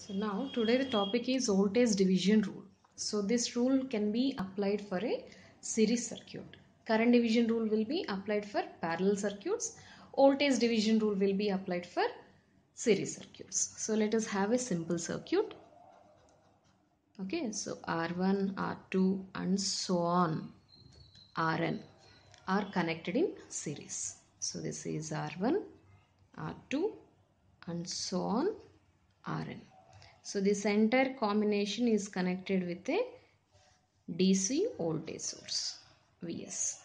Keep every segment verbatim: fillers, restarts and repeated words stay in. So now today the topic is voltage division rule. So this rule can be applied for a series circuit. Current division rule will be applied for parallel circuits. Voltage division rule will be applied for series circuits. So let us have a simple circuit. Okay, so R one, R two and so on, R N are connected in series. So this is R one, R two and so on, R N. So this entire combination is connected with a D C voltage source, V S.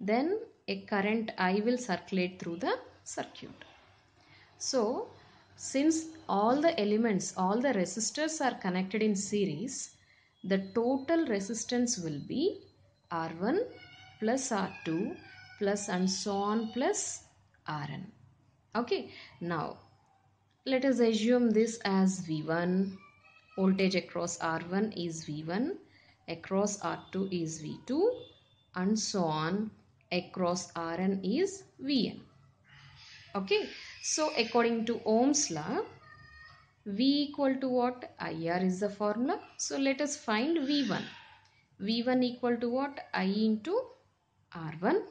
Then a current I will circulate through the circuit. So since all the elements, all the resistors are connected in series, the total resistance will be R one plus R two plus and so on plus R N. Okay, now let us assume this as V one. Voltage across R one is V one, across R two is V two, and so on across R N is V N. Okay, so according to Ohm's law, V equal to what? I R is the formula. So let us find V one. V one equal to what? I into R one.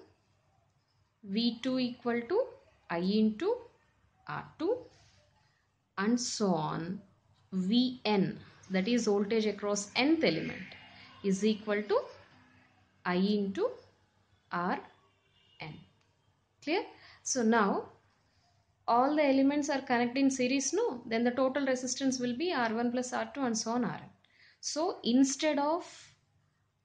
V two equal to I into R two. And so on. V N, that is voltage across nth element, is equal to I into R N. Clear? So now all the elements are connected in series, no? Then the total resistance will be R one plus R two and so on R N. So instead of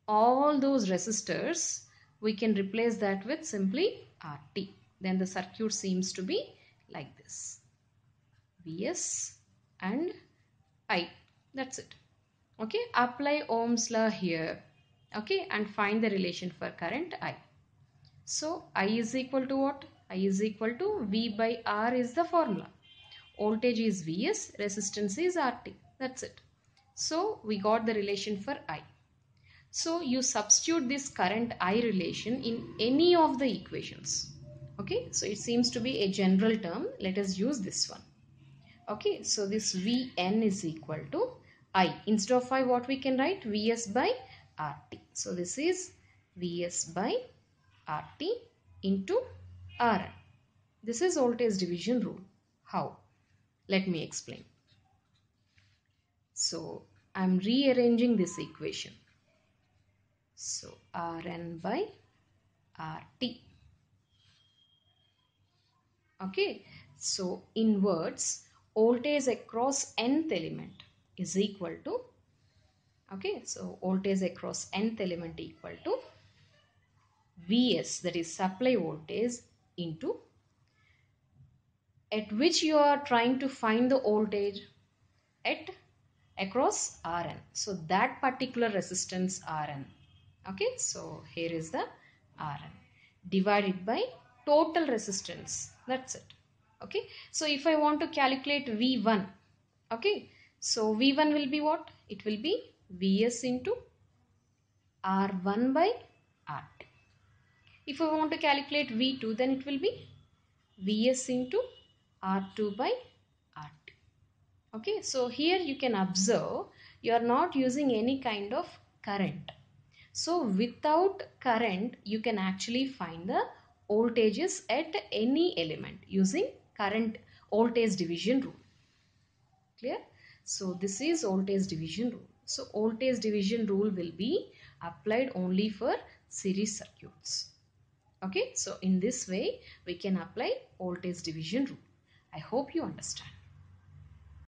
all those resistors, we can replace that with simply R T. Then the circuit seems to be like this. Vs and I. That's it. Okay. Apply Ohm's law here. Okay. And find the relation for current I. So I is equal to what? I is equal to V by R is the formula. Voltage is Vs, resistance is R T. That's it. So we got the relation for I. So you substitute this current I relation in any of the equations. Okay. So it seems to be a general term. Let us use this one. Okay. So this Vn is equal to I. Instead of I, what we can write? Vs by Rt. So this is Vs by Rt into R N. This is voltage division rule. How? Let me explain. So I am rearranging this equation. So R N by R T. Okay. So in words, voltage across nth element is equal to, okay, so voltage across nth element equal to Vs, that is supply voltage, into at which you are trying to find the voltage at across R N. So that particular resistance R N. Okay, so here is the R N divided by total resistance. That's it. Okay, so if I want to calculate V one, okay, so V one will be what? It will be Vs into R one by R two. If I want to calculate V two, then it will be Vs into R two by R two. Okay, so here you can observe you are not using any kind of current. So without current, you can actually find the voltages at any element using current voltage division rule. Clear? So this is voltage division rule. So voltage division rule will be applied only for series circuits. Okay, so in this way we can apply voltage division rule. I hope you understand.